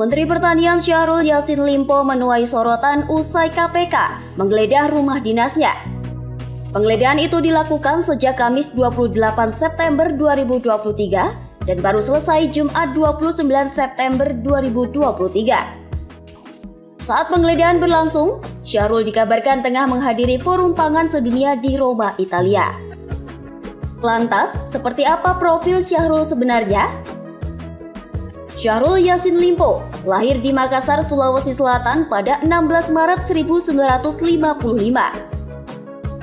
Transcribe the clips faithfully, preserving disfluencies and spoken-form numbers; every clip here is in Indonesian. Menteri Pertanian Syahrul Yasin Limpo menuai sorotan usai K P K menggeledah rumah dinasnya. Penggeledahan itu dilakukan sejak Kamis dua puluh delapan September dua ribu dua puluh tiga dan baru selesai Jumat dua puluh sembilan September dua ribu dua puluh tiga. Saat penggeledahan berlangsung, Syahrul dikabarkan tengah menghadiri forum pangan sedunia di Roma, Italia. Lantas, seperti apa profil Syahrul sebenarnya? Syahrul Yasin Limpo lahir di Makassar, Sulawesi Selatan pada enam belas Maret seribu sembilan ratus lima puluh lima.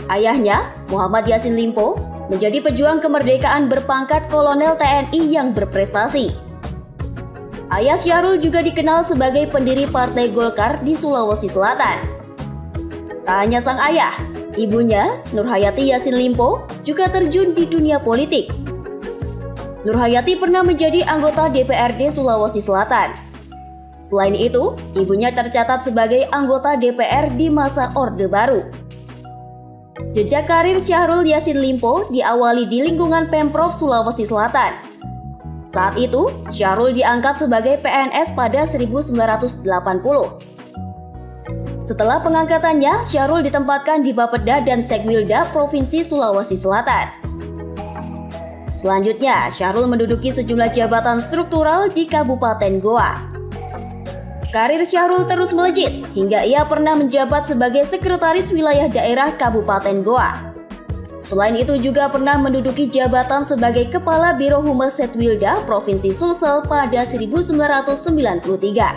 Ayahnya, Muhammad Yasin Limpo, menjadi pejuang kemerdekaan berpangkat Kolonel T N I yang berprestasi. Ayah Syahrul juga dikenal sebagai pendiri Partai Golkar di Sulawesi Selatan. Tak hanya sang ayah, ibunya, Nurhayati Yasin Limpo, juga terjun di dunia politik. Nurhayati pernah menjadi anggota D P R D Sulawesi Selatan. Selain itu, ibunya tercatat sebagai anggota D P R di masa Orde Baru. Jejak karir Syahrul Yasin Limpo diawali di lingkungan Pemprov Sulawesi Selatan. Saat itu, Syahrul diangkat sebagai P N S pada seribu sembilan ratus delapan puluh. Setelah pengangkatannya, Syahrul ditempatkan di Bapeda dan Sekwilda, Provinsi Sulawesi Selatan. Selanjutnya, Syahrul menduduki sejumlah jabatan struktural di Kabupaten Goa. Karir Syahrul terus melejit hingga ia pernah menjabat sebagai Sekretaris Wilayah Daerah Kabupaten Goa. Selain itu juga pernah menduduki jabatan sebagai Kepala Biro Humas Sekwilda Provinsi Sulsel pada seribu sembilan ratus sembilan puluh tiga.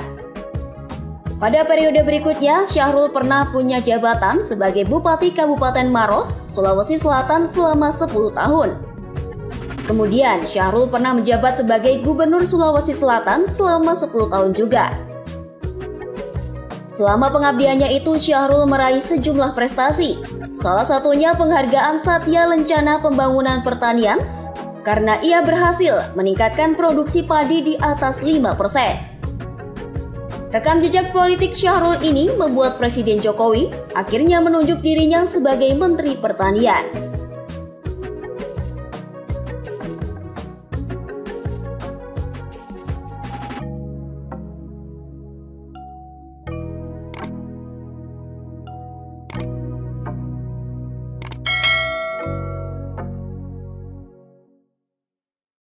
Pada periode berikutnya, Syahrul pernah punya jabatan sebagai Bupati Kabupaten Maros, Sulawesi Selatan selama sepuluh tahun. Kemudian, Syahrul pernah menjabat sebagai Gubernur Sulawesi Selatan selama sepuluh tahun juga. Selama pengabdiannya itu, Syahrul meraih sejumlah prestasi. Salah satunya penghargaan Satya Lencana Pembangunan Pertanian karena ia berhasil meningkatkan produksi padi di atas lima persen. Rekam jejak politik Syahrul ini membuat Presiden Jokowi akhirnya menunjuk dirinya sebagai Menteri Pertanian.